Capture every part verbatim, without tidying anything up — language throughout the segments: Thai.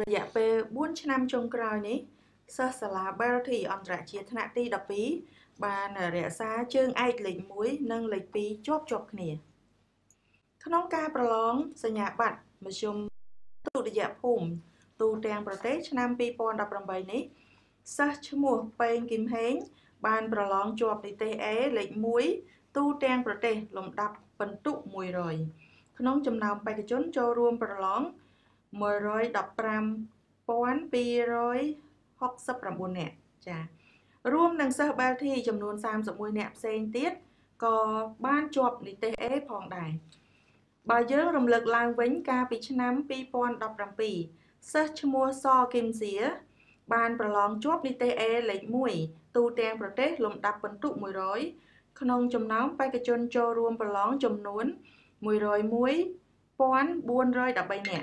ระยะเปบุญชนำชงกลายนี้ซาสลาเบอร์ที่อันตรายธนาตีดับปีบานเรียซาเชิงไอหลิงมุ้ยนั่งหลิงปีจบจบเหนียขนมกาประล้องสัญญาบัตรมาชมตุระยะภูมิตูแดงประเทศชนำปีปอนดับรำใบนี้ซาชมัวเป็นกิมเฮงบานประล้องจบในเตเอหลิงมุ้ยตูแดงประเทศลมดับเป็นตุมวยรอยขนมจำนำไปกระจนโจรวมประล้องเมื่อร้อยดับปรำปอนปีร้อยฮอกซับปรำบุญเนี่ยจ้ะร่วมดังเซอร์บาที่จำนวนสามสมุยเนี่ยเซนเตียก็บ้านจบในเตเอผ่องได้บาเยอะรำลึกลางเว้นกาปิชน้ำปีปอนดับรำปีเซอร์ชมัวซอกิมเสียบ้านประลองจบในเตเอเหล็กมุยตูแดงประเทศลมดับปนตุมวยร้อยขนมจำน้ำไปกระจนโจรวมประลองจำนวนมวยร้อยมุยปอนบุญร้อยดับใบเนี่ย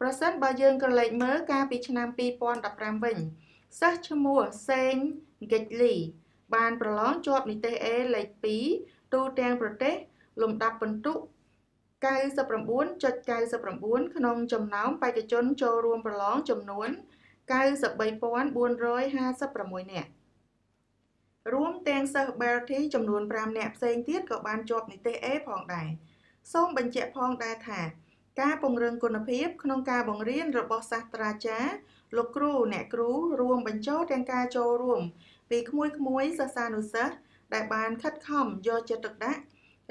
ประเสริฐบาเยินกระเลงเมื่อกาปิชนามปีปอนดับรำเวงซัชมัวเซงเกลีบานประล้องจบในเตเอไหลปีตูแดงประเทศลมดับเป็นตุไก่สับประบุนจัดไก่สับประบุนขนมจำน้ำไปกระจนโจรวมประล้องจำนวนไก่สับใบปอนบุญร้อยห้าสับประมวยเนี่ยรวมแตงสับเบอร์ที่จำนวนปรามแนบเซงเทียดกับบานจบในเตเอพองได้ส้มบรรเจพองได้ถ่าการปงเริงกุณภีพขนมกาบงเรียนระบบศาสตราจารย์ลูกครูแหนครูรวมบรรโจแตงกาโจรวมปีขมุยขมุยซาซานุสะได้บานคัดคำยอเจตกะ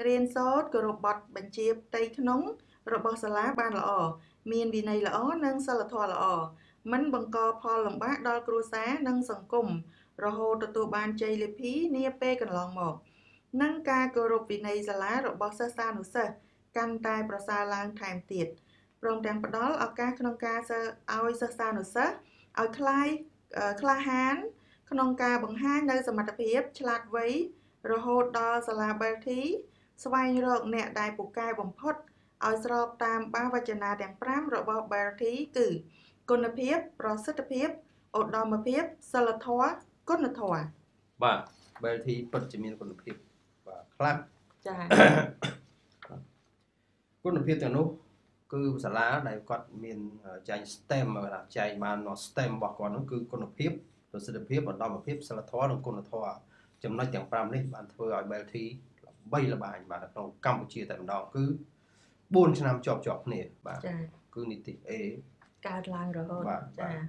เรียนซอสกระบดบรรเจี๊ยบไตขนมระบบสลาบานละอเมียนวินัยละอนังสละทอละอมันบังกอพอหลงบ้าดอลครูแสนังสังคมระโหตตัวบานใจลิพีเนียเปกันลองหมอกนังกากระบวินัยสลาระบบซาซานุสะกันตายประสาลางแทนติดโปร่งแดงประดอลเอาการขนมกาจะเอาซาซาหนุสะเอาคลายคลาฮานขนมกาบังห้างในสมรรถเพียบฉลาดไว้ระโหดดอสลาบาทีสวายโรกเนี่ยได้ปลุกกายบ่มพดเอาสอบตามบ้าวัจนาแดงปรามระบอบาทีกือกุณเพียบประสิทธิเพียบอดดอมเพียบสลัดทวะกุณทวะบ่าบาทีปัจจุบันกุณเพียบบ่าครับจ้าคุณพิจารณาคือสาระในกัดมีนใจสเต็มเวลาใจมาหนอสเต็มบอกก่อนนั่นคือคุณพิจารณาสเต็มพิจารณาดอมพิจารณาทอดคุณทอดจำนวนอย่างประมาณนี้บางทีเอาไปที่ใบละบางบางตรงกัมพูชีแต่บางดอกคือบุญชนะจอบจอบเนี่ยบางคือนิติเอการล้างระดับ